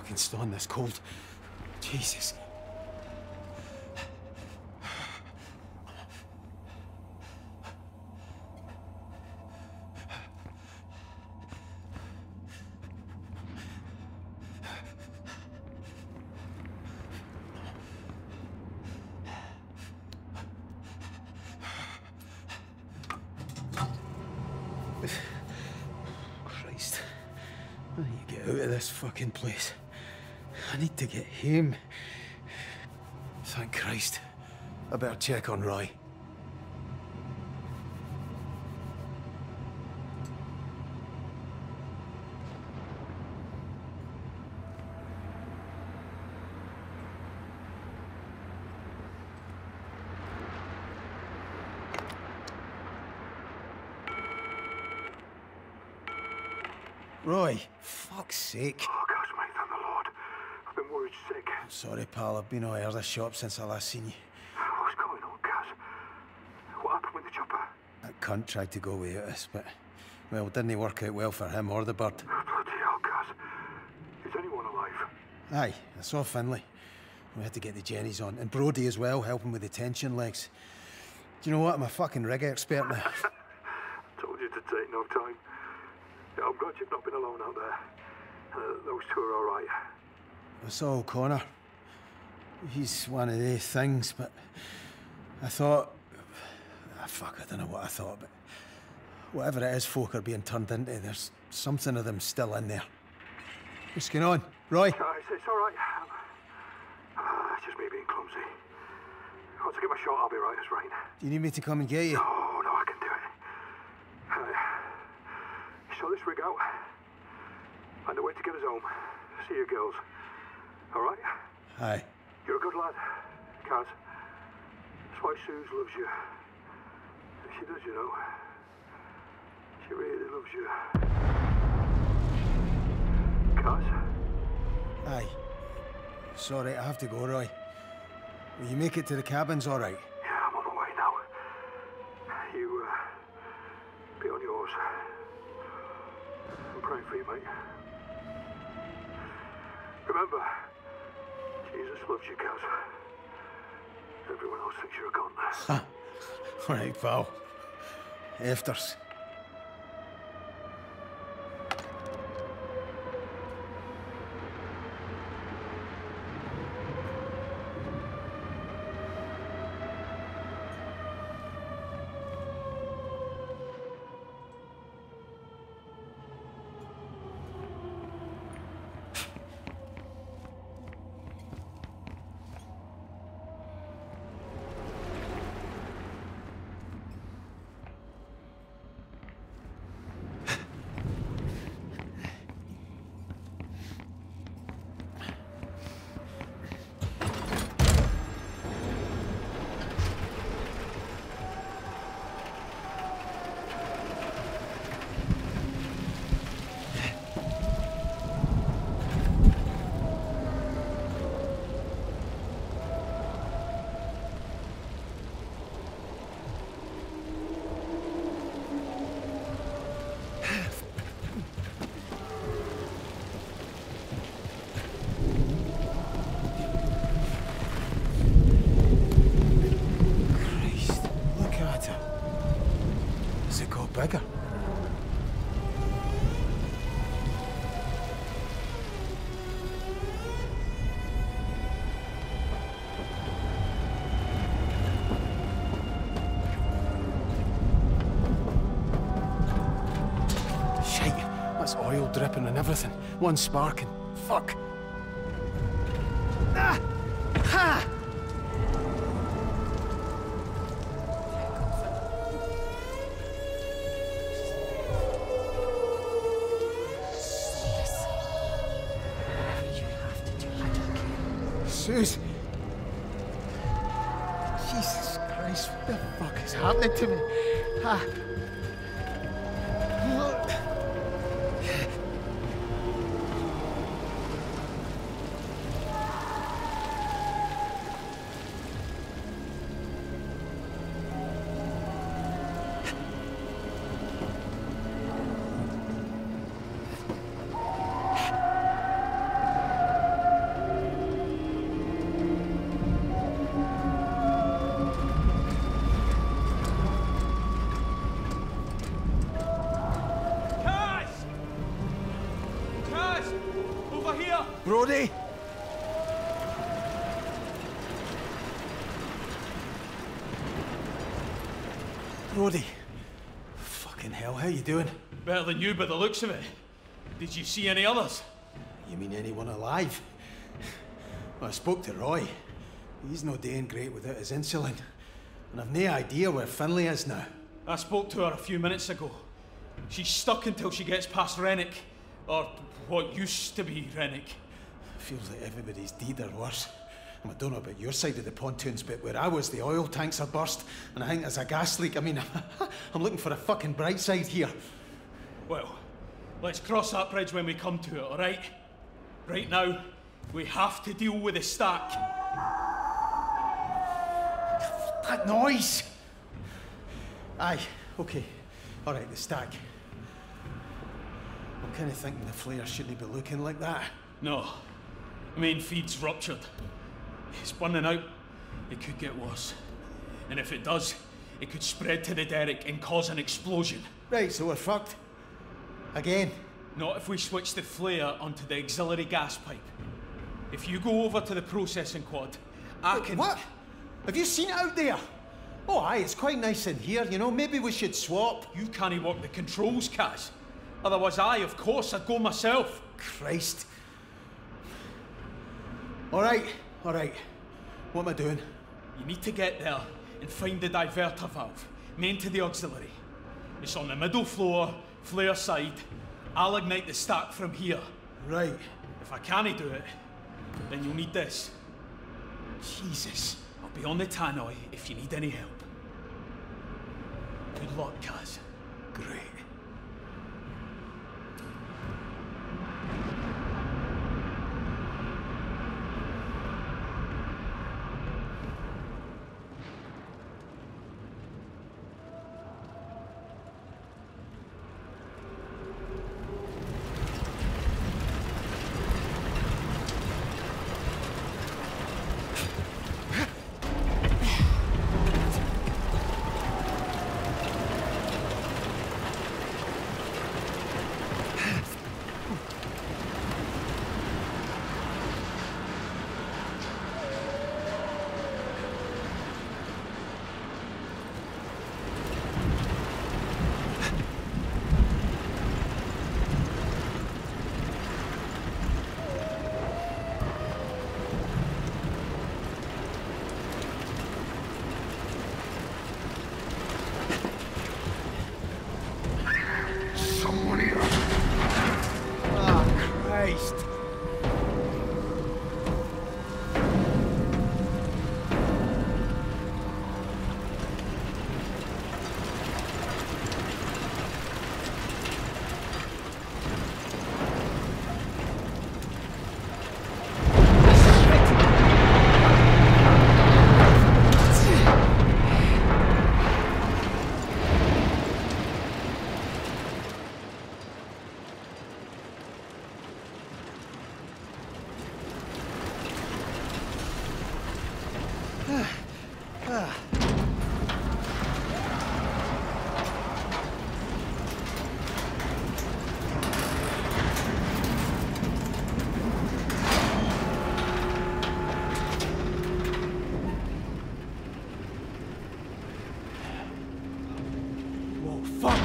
fucking stunned. That's cold. Jesus. Fucking place. I need to get him. Thank Christ. I better check on Rye. Roy, fuck's sake. Oh, gosh, mate, thank the Lord. I've been worried sick. I'm sorry, pal. I've been all out of the shop since I last seen you. What's going on, Gaz? What happened with the chopper? That cunt tried to go without us, but, well, didn't work out well for him or the bird. Bloody hell, Gaz. Is anyone alive? Aye, I saw Finlay. We had to get the jennies on. And Brodie as well, helping with the tension legs. Do you know what? I'm a fucking rig expert now. Told you to take no time. I'm glad you've not been alone out there. Those two are all right. I saw O'Connor. He's one of the things, but I thought... Ah, fuck, I don't know what I thought, but... Whatever it is folk are being turned into, there's something of them still in there. What's going on? Roy? It's all right. It's just me being clumsy. Once I get my shot, I'll be right as rain. Do you need me to come and get you? No, I can do it. So this rig out, and the way to get us home. See you girls, all right? Aye. You're a good lad, Kaz. That's why Suze loves you. She does, you know. She really loves you. Kaz? Aye. Sorry, I have to go, Roy. Will you make it to the cabins all right? Yeah, I'm on my way now. You, be on yours. I'm praying for you, mate. Remember, Jesus loves you, Kaz. Everyone else thinks you're a gun. Huh. All right, pal. Afters. Oil dripping and everything. One sparking. Fuck. Ah! Ha! You have to do it. I don't care. Suze! Jesus Christ, what the fuck is happening to me? Ah. Brody? Brody. Fucking hell, how you doing? Better than you by the looks of it. Did you see any others? You mean anyone alive? Well, I spoke to Roy. He's no doing great without his insulin. And I've no idea where Finlay is now. I spoke to her a few minutes ago. She's stuck until she gets past Rennick. Or what used to be Rennick. Feels like everybody's deed or worse. I don't know about your side of the pontoons, but where I was, the oil tanks are burst, and I think there's a gas leak. I mean, I'm looking for a fucking bright side here. Well, let's cross that bridge when we come to it, all right? Right now, we have to deal with the stack. That noise! Aye, okay. All right, the stack. I'm kind of thinking the flare shouldn't be looking like that. No. The main feed's ruptured. It's burning out. It could get worse. And if it does, it could spread to the derrick and cause an explosion. Right, so we're fucked. Again. Not if we switch the flare onto the auxiliary gas pipe. If you go over to the processing quad, I can... What? Have you seen it out there? Oh aye, it's quite nice in here, you know. Maybe we should swap. You can't work the controls, Kaz. Otherwise of course, I'd go myself. Christ. All right. What am I doing? You need to get there and find the diverter valve, main to the auxiliary. It's on the middle floor, flare side. I'll ignite the stack from here. Right. If I can't do it, then you'll need this. Jesus. I'll be on the tannoy if you need any help. Good luck, Kaz. Great. Fuck!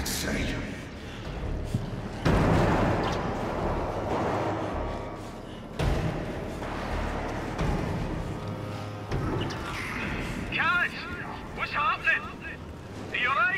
that side. Kaz, what's happening? Are you alright?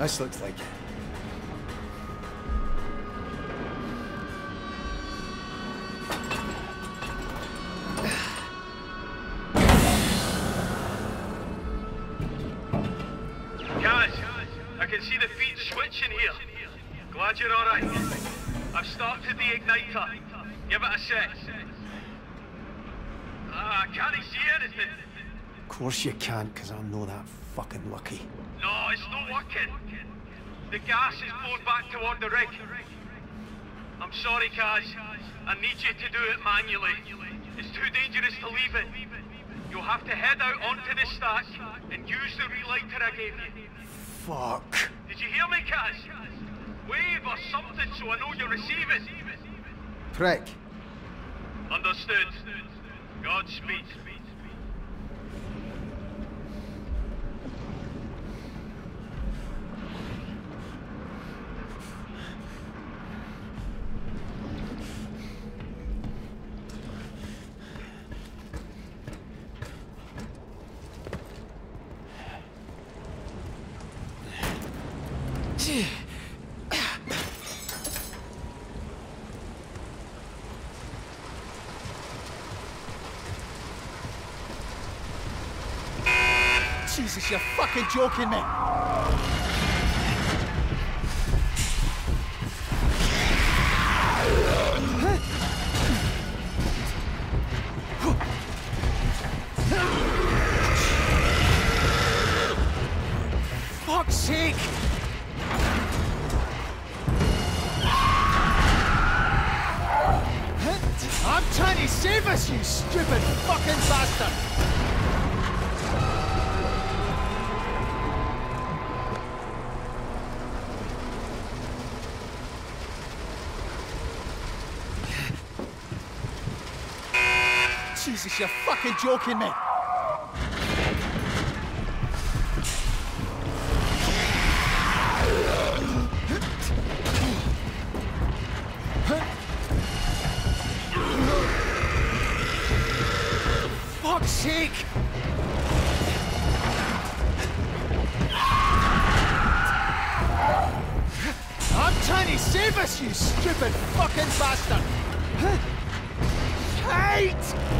This looks like it. Kaz, I can see the feet switching here. Glad you're all right. I've started the igniter. Give it a sec. I can't see anything. Of course you can't, because I'm not that fucking lucky. No, it's not working. The gas is blown back toward the rig. I'm sorry, Kaz. I need you to do it manually. It's too dangerous to leave it. You'll have to head out onto the stack and use the relighter I gave you. Fuck. Did you hear me, Kaz? Wave or something so I know you're receiving. Prick. Understood. Godspeed. Jesus, you're fucking joking me! Fuck's sake! I'm trying to save us, you stupid fucking bastard! Jesus, you're fucking joking me! Fuck's sake! I'm trying to save us, you stupid fucking bastard! Hate!